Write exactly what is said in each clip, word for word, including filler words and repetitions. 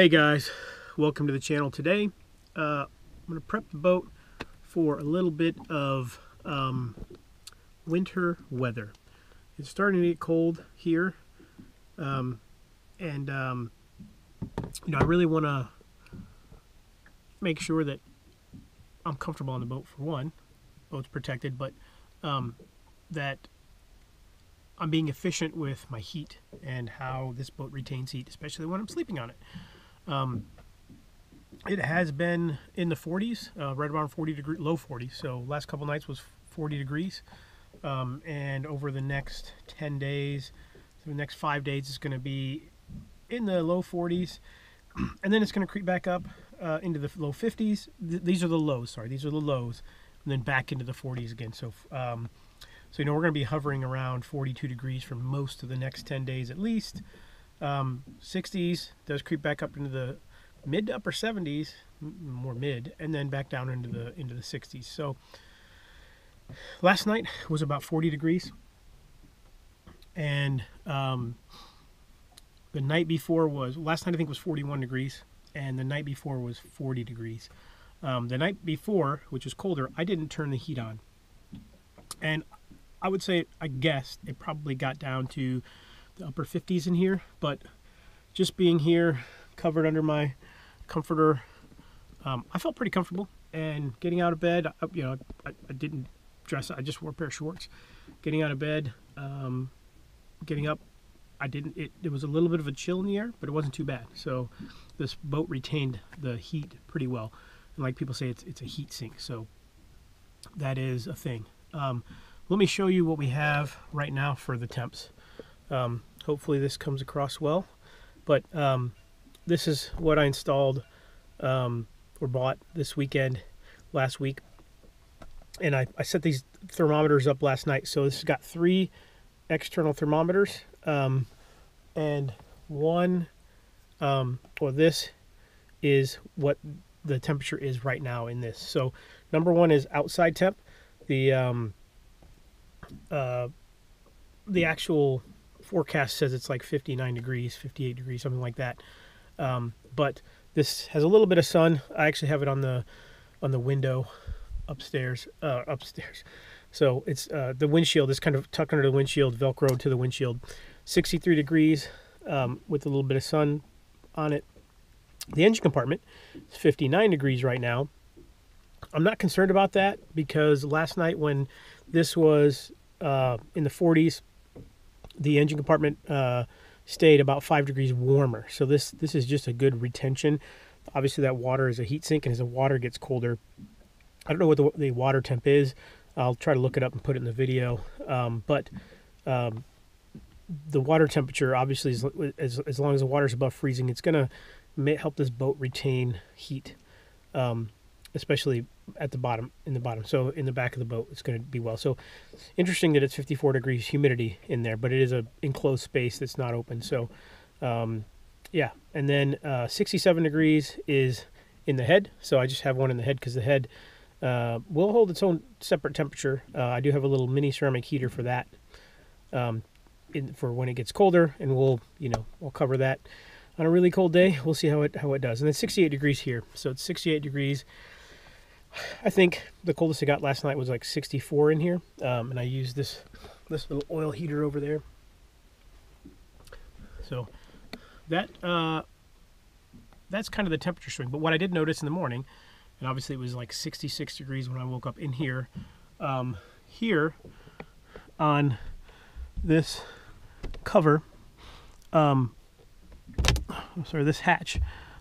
Hey guys, welcome to the channel. Today uh, I'm going to prep the boat for a little bit of um, winter weather. It's starting to get cold here, um, and um, you know, I really want to make sure that I'm comfortable on the boat for one. Boat's protected, but um, that I'm being efficient with my heat and how this boat retains heat, especially when I'm sleeping on it. Um, it has been in the forties, uh, right around forty degrees, low forties. So last couple nights was forty degrees. Um, and over the next ten days, so the next five days, it's going to be in the low forties. And then it's going to creep back up uh, into the low fifties. Th these are the lows, sorry. These are the lows. And then back into the forties again. So, um, so you know, we're going to be hovering around forty-two degrees for most of the next ten days at least. Um, sixties does creep back up into the mid to upper seventies, more mid, and then back down into the into the sixties. So last night was about forty degrees, and um, the night before was last night I think was forty-one degrees, and the night before was forty degrees. Um, the night before, which was colder, I didn't turn the heat on, and I would say I guessed it probably got down to upper fifties in here, but just being here covered under my comforter, um, I felt pretty comfortable. And getting out of bed, I, you know I, I didn't dress, I just wore a pair of shorts. Getting out of bed, um, getting up, I didn't it, it was a little bit of a chill in the air, but it wasn't too bad. So this boat retained the heat pretty well, and like people say, it's, it's a heat sink, so that is a thing. Um, let me show you what we have right now for the temps. Um, hopefully this comes across well, but um, this is what I installed um, or bought this weekend last week, and I, I set these thermometers up last night. So this has got three external thermometers, um, and one um, or this is what the temperature is right now in this. So number one is outside temp, the um, uh, the actual forecast says it's like fifty-nine degrees, fifty-eight degrees, something like that. Um, but this has a little bit of sun. I actually have it on the on the window upstairs, uh, upstairs. So it's uh, the windshield is kind of tucked under the windshield, Velcroed to the windshield. sixty-three degrees um, with a little bit of sun on it. The engine compartment is fifty-nine degrees right now. I'm not concerned about that because last night when this was uh, in the forties, the engine compartment uh, stayed about five degrees warmer. So this this is just a good retention. Obviously that water is a heat sink, and as the water gets colder, I don't know what the, the water temp is. I'll try to look it up and put it in the video. Um, but um, the water temperature, obviously, is, as, as long as the water is above freezing, it's going to help this boat retain heat, um, especially at the bottom, in the bottom. So in the back of the boat, it's going to be well. So interesting that it's fifty-four degrees humidity in there, but it is a enclosed space that's not open. So um, yeah. And then uh, sixty-seven degrees is in the head. So I just have one in the head because the head uh, will hold its own separate temperature. Uh, I do have a little mini ceramic heater for that, um, in, for when it gets colder, and we'll, you know, we'll cover that on a really cold day. We'll see how it, how it does. And then sixty-eight degrees here. So it's sixty-eight degrees. I think the coldest I got last night was like sixty-four in here, um, and I used this this little oil heater over there. So that uh, that's kind of the temperature swing. But what I did notice in the morning, and obviously it was like sixty-six degrees when I woke up in here. Um, here on this cover, um, I'm sorry, this hatch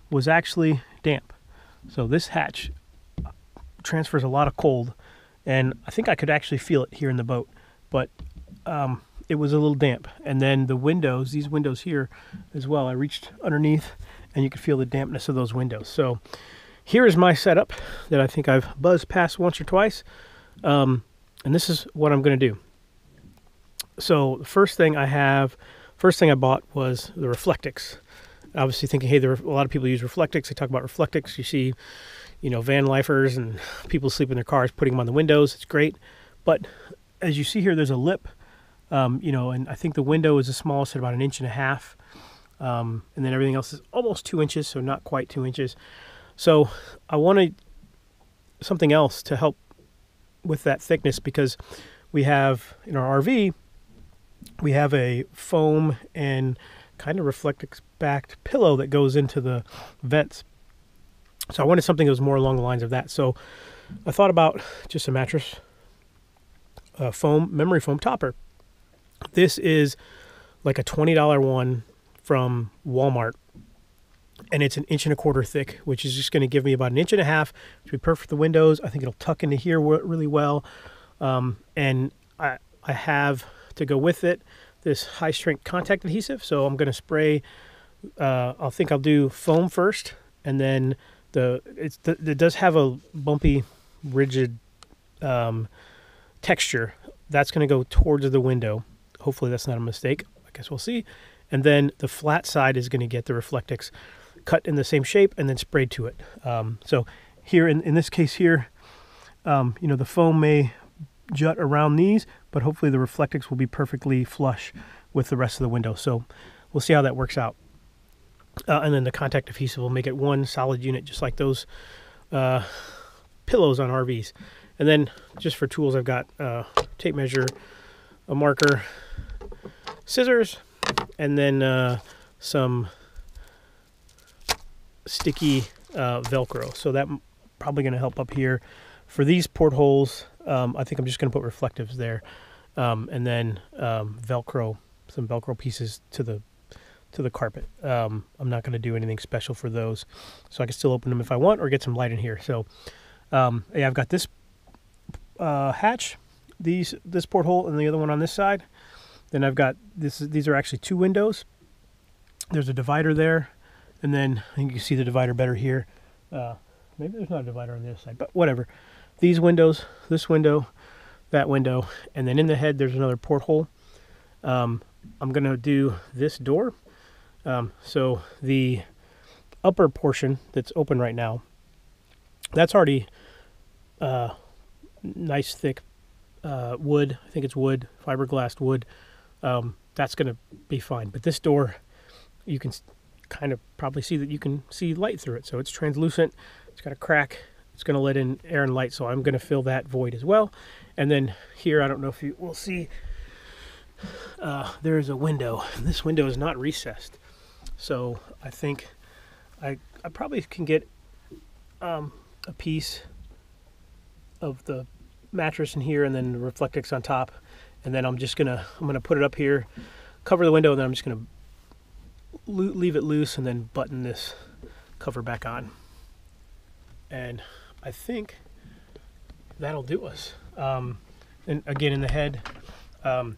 was actually damp. So this hatch transfers a lot of cold, and I think I could actually feel it here in the boat, but um, it was a little damp. And then the windows, these windows here as well, I reached underneath and you could feel the dampness of those windows. So here is my setup that I think I've buzzed past once or twice, um, and this is what I'm going to do. So the first thing I have, first thing I bought was the Reflectix. Obviously thinking, hey, there are a lot of people use Reflectix. They talk about Reflectix. You see, you know, van lifers and people sleep in their cars, putting them on the windows. It's great. But as you see here, there's a lip, um, you know, and I think the window is the smallest at about an inch and a half. Um, and then everything else is almost two inches, so not quite two inches. So I wanted something else to help with that thickness, because we have in our R V, we have a foam and kind of Reflectix backed pillow that goes into the vents. So I wanted something that was more along the lines of that. So I thought about just a mattress, a foam, memory foam topper. This is like a twenty dollar one from Walmart, and it's an inch and a quarter thick, which is just going to give me about an inch and a half, which would be perfect for the windows. I think it'll tuck into here really well. Um, and I, I have to go with it this high strength contact adhesive. So I'm going to spray, uh, I think I'll do foam first, and then the, it's the, it does have a bumpy, rigid um, texture. That's going to go towards the window. Hopefully that's not a mistake. I guess we'll see. And then the flat side is going to get the Reflectix cut in the same shape and then sprayed to it. Um, so here in, in this case here, um, you know, the foam may jut around these, but hopefully the Reflectix will be perfectly flush with the rest of the window. So we'll see how that works out. Uh, and then the contact adhesive will make it one solid unit, just like those uh, pillows on R Vs. And then just for tools, I've got a tape measure, a marker, scissors, and then uh, some sticky uh, Velcro. So that's probably going to help up here. For these portholes, um, I think I'm just going to put reflectives there, um, and then um, Velcro, some Velcro pieces to the to the carpet. Um, I'm not going to do anything special for those, so I can still open them if I want, or get some light in here. So um, yeah, I've got this uh, hatch, these this porthole, and the other one on this side. Then I've got this. These are actually two windows. There's a divider there, and then I think you can see the divider better here. Uh, maybe there's not a divider on the other side, but whatever. These windows, this window, that window, and then in the head there's another porthole. Um, I'm going to do this door. Um, so the upper portion that's open right now, that's already uh, nice thick uh, wood. I think it's wood, fiberglass wood. Um, that's going to be fine. But this door, you can kind of probably see that you can see light through it. So it's translucent. It's got a crack. It's going to let in air and light. So I'm going to fill that void as well. And then here, I don't know if you will see, uh, there is a window. This window is not recessed. So I think I, I probably can get um, a piece of the mattress in here and then the Reflectix on top. And then I'm just gonna I'm gonna put it up here, cover the window, and then I'm just gonna leave it loose and then button this cover back on. And I think that'll do us. Um, and again, in the head, um,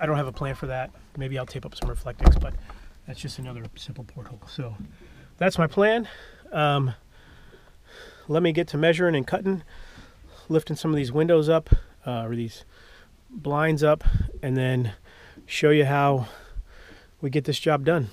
I don't have a plan for that. Maybe I'll tape up some Reflectix, but that's just another simple porthole. So that's my plan. Um, let me get to measuring and cutting, lifting some of these windows up, uh, or these blinds up, and then show you how we get this job done.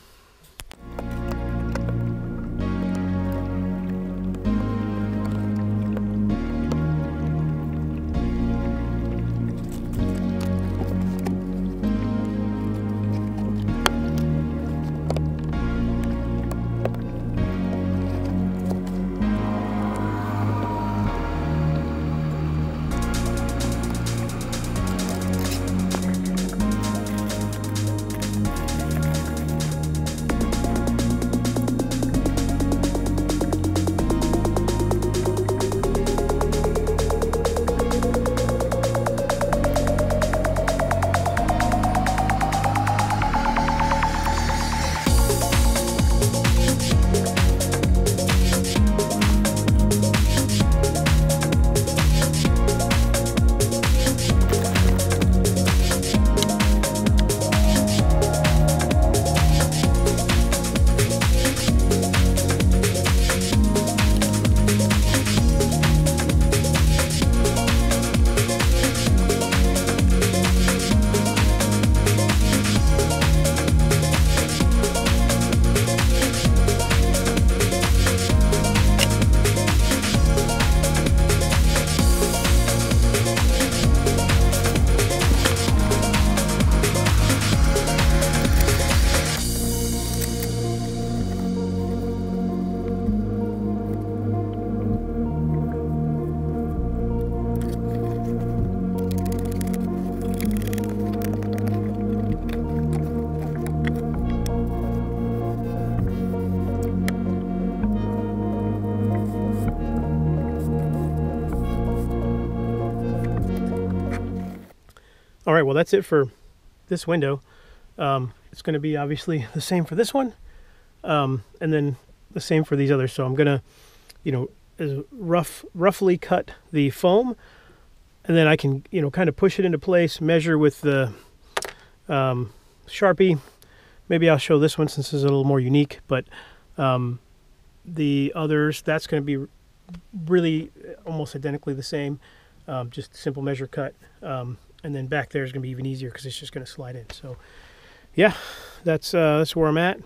All right, well, that's it for this window. Um, it's going to be obviously the same for this one, um, and then the same for these others. So I'm going to, you know, is rough, roughly cut the foam, and then I can, you know, kind of push it into place, measure with the um, Sharpie. Maybe I'll show this one since it's a little more unique, but um, the others, that's going to be really almost identically the same, um, just simple measure cut, um, and then back there is going to be even easier because it's just going to slide in. So yeah, that's, uh, that's where I'm at.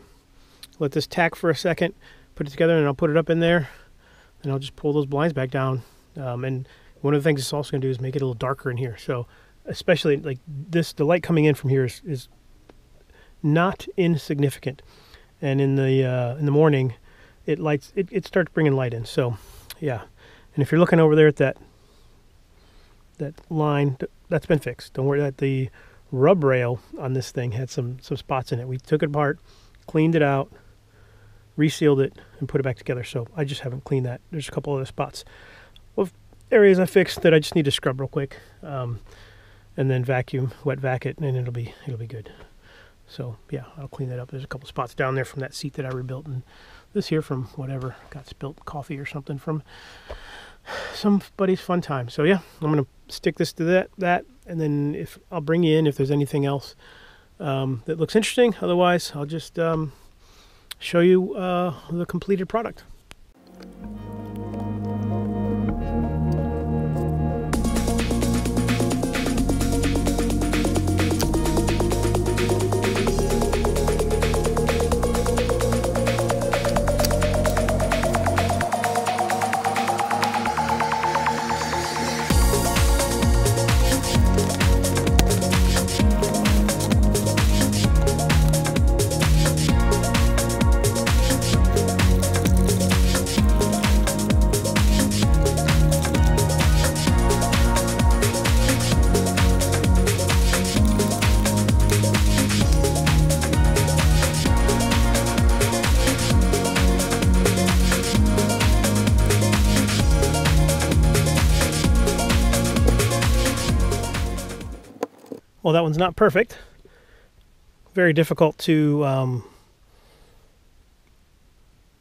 Let this tack for a second, put it together, and I'll put it up in there. And I'll just pull those blinds back down. Um, and one of the things it's also going to do is make it a little darker in here. So especially like this, the light coming in from here is, is not insignificant. And in the uh, in the morning, it lights it, it starts bringing light in. So yeah. And if you're looking over there at that that line, that's been fixed. Don't worry that the rub rail on this thing had some some spots in it. We took it apart, cleaned it out, resealed it, and put it back together. So I just haven't cleaned that. There's a couple other spots of areas I fixed that I just need to scrub real quick, um, and then vacuum, wet vac it, and it'll be it'll be good. So yeah, I'll clean that up. There's a couple spots down there from that seat that I rebuilt, and this here from whatever got spilt coffee or something from somebody's fun time. So yeah, I'm gonna stick this to that that, and then if I'll bring you in if there's anything else um, that looks interesting. Otherwise, I'll just. Um, show you uh, the completed product. Well, that one's not perfect. Very difficult to, um,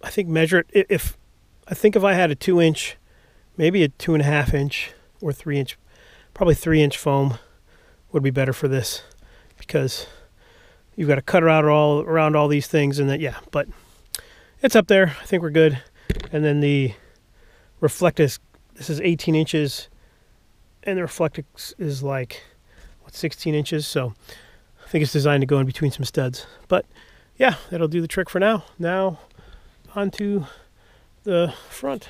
I think, measure it. If I think if I had a two inch, maybe a two and a half inch or three inch, probably three inch foam would be better for this, because you've got to cut out all around all these things, and that yeah. But it's up there. I think we're good. And then the Reflectix. This is eighteen inches, and the Reflectix is like sixteen inches, so I think it's designed to go in between some studs. But yeah, that'll do the trick for now. Now onto the front.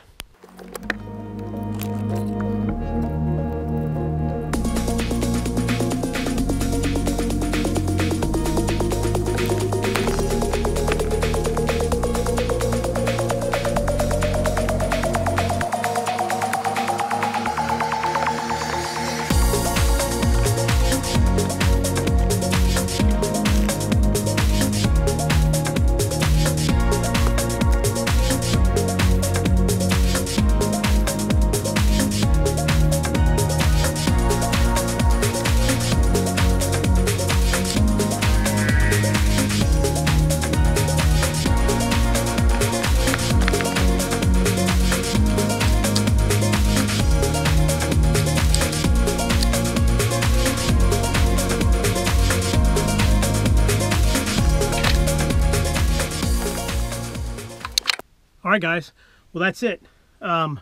All right, guys, well, that's it. um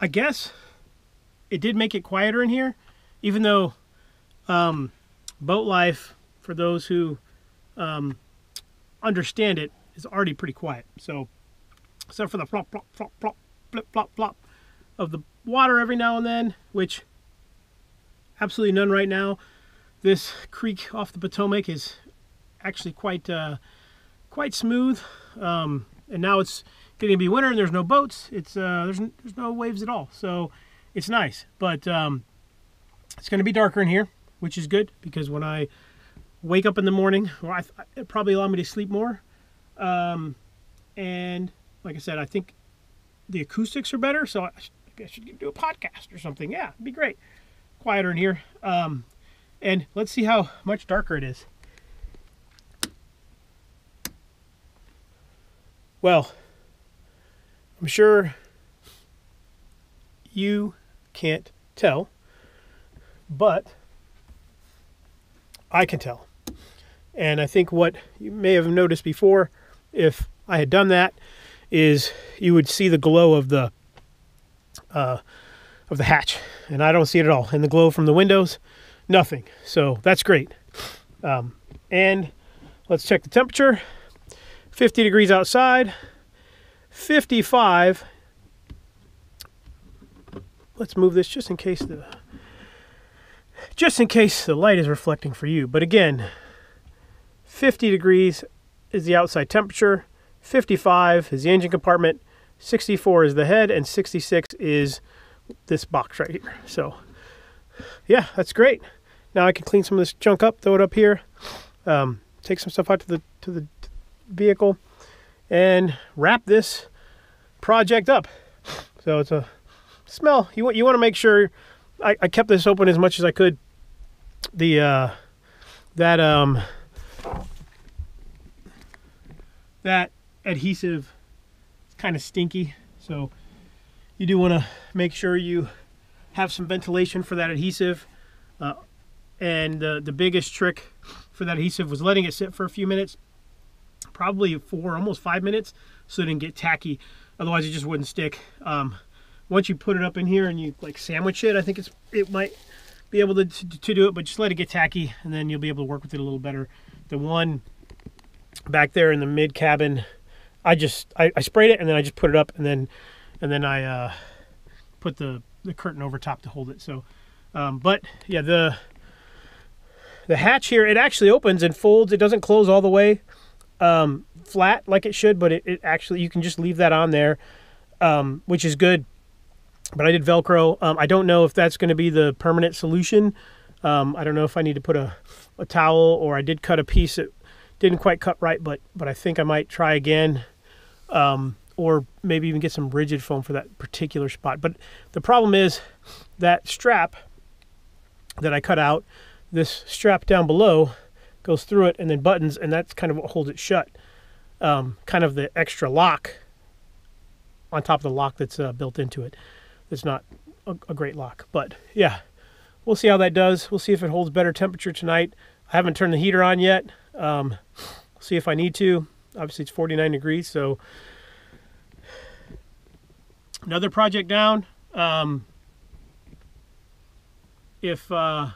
I guess it did make it quieter in here, even though um boat life, for those who um understand it, is already pretty quiet. So except for the flop flop flop flop flip flop flop of the water every now and then, which absolutely none right now. This creek off the Potomac is actually quite uh quite smooth, um, and now it's getting to be winter and there's no boats. It's uh, there's there's no waves at all, so it's nice. But um, it's going to be darker in here, which is good, because when I wake up in the morning, well, I, it probably allow me to sleep more. Um, and like I said, I think the acoustics are better, so I, I should do a podcast or something. Yeah, it'd be great. quieter in here. Um, and let's see how much darker it is. Well, I'm sure you can't tell, but I can tell. And I think what you may have noticed before, if I had done that, is you would see the glow of the uh, of the hatch, and I don't see it at all. And the glow from the windows, nothing. So that's great. Um, and let's check the temperature. fifty degrees outside, fifty-five. Let's move this just in case the just in case the light is reflecting for you. But again, fifty degrees is the outside temperature, fifty-five is the engine compartment, sixty-four is the head, and sixty-six is this box right here. So yeah, that's great. Now I can clean some of this junk up, throw it up here, um, take some stuff out to the to the vehicle, and wrap this project up. So it's a smell. You want you want to make sure. I, I kept this open as much as I could. The uh, that um, that adhesive is kind of stinky, so you do want to make sure you have some ventilation for that adhesive. Uh, and uh, the biggest trick for that adhesive was letting it sit for a few minutes. Probably four, almost five minutes, so it didn't get tacky. Otherwise, it just wouldn't stick. Um, once you put it up in here and you like sandwich it, I think it's it might be able to, to, to do it, but just let it get tacky, and then you'll be able to work with it a little better. The one back there in the mid cabin, I just I, I sprayed it and then I just put it up, and then and then I uh, put the the curtain over top to hold it. So, um, but yeah, the the hatch here, it actually opens and folds. It doesn't close all the way Um, flat like it should, but it, it actually, you can just leave that on there, um, which is good. But I did Velcro. Um, I don't know if that's going to be the permanent solution. Um, I don't know if I need to put a, a towel, or I did cut a piece that didn't quite cut right, but but I think I might try again, um, or maybe even get some rigid foam for that particular spot. But the problem is that strap that I cut out, this strap down below, goes through it and then buttons, and that's kind of what holds it shut. Um, kind of the extra lock on top of the lock that's uh, built into it. It's not a, a great lock, but yeah, we'll see how that does. We'll see if it holds better temperature tonight. I haven't turned the heater on yet. Um, see if I need to. Obviously, it's forty-nine degrees, so another project down. Um, if uh,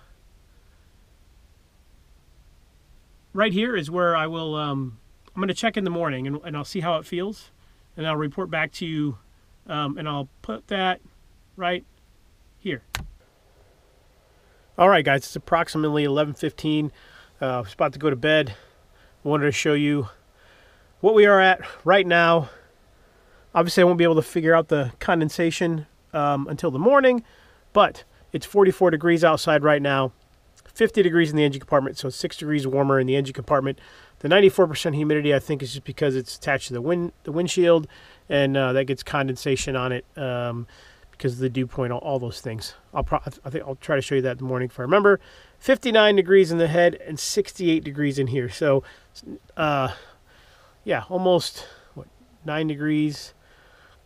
Right here is where I will, um, I'm going to check in the morning, and, and I'll see how it feels, and I'll report back to you, um, and I'll put that right here. All right, guys, it's approximately eleven fifteen. Uh, I was about to go to bed. I wanted to show you what we are at right now. Obviously, I won't be able to figure out the condensation um, until the morning, but it's forty-four degrees outside right now. fifty degrees in the engine compartment, so it's six degrees warmer in the engine compartment. The ninety-four percent humidity, I think, is just because it's attached to the wind, the windshield, and uh, that gets condensation on it um, because of the dew point, all, all those things. I'll pro I think I'll try to show you that in the morning if I remember. fifty-nine degrees in the head and sixty-eight degrees in here. So, uh, yeah, almost what nine degrees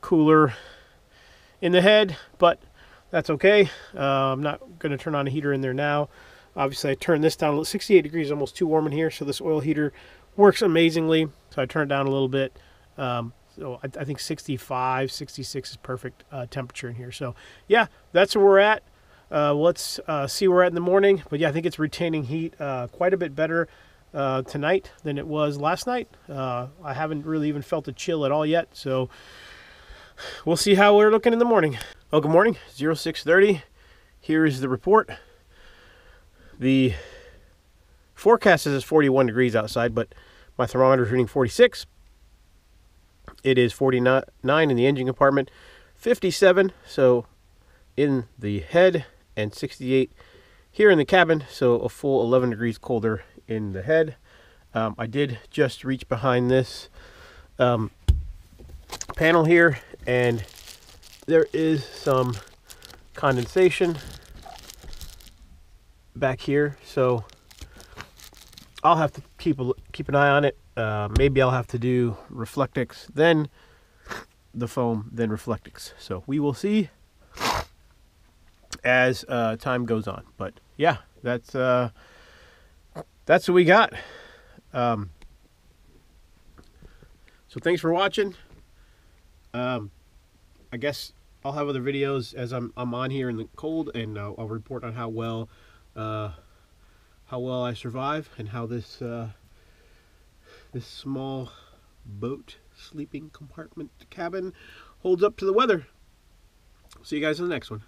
cooler in the head, but that's okay. Uh, I'm not going to turn on a heater in there now. Obviously, I turned this down. sixty-eight degrees, almost too warm in here, so this oil heater works amazingly. So I turned it down a little bit. Um, so I, I think sixty-five, sixty-six is perfect uh, temperature in here. So yeah, that's where we're at. Uh, let's uh, see where we're at in the morning. But yeah, I think it's retaining heat uh, quite a bit better uh, tonight than it was last night. Uh, I haven't really even felt a chill at all yet. So we'll see how we're looking in the morning. Oh, good morning, oh six thirty. Here is the report. The forecast is forty-one degrees outside, but my thermometer is reading forty-six. It is forty-nine in the engine compartment, fifty-seven, so in the head, and sixty-eight here in the cabin, so a full eleven degrees colder in the head. Um, I did just reach behind this um, panel here, and there is some condensation. back here, so I'll have to keep a, keep an eye on it. Uh, maybe I'll have to do Reflectix, then the foam, then Reflectix. So we will see as uh, time goes on. But yeah, that's uh, that's what we got. Um, so thanks for watching. Um, I guess I'll have other videos as I'm I'm on here in the cold, and uh, I'll report on how well uh, how well I survive and how this uh, this small boat sleeping compartment cabin holds up to the weather. See you guys in the next one.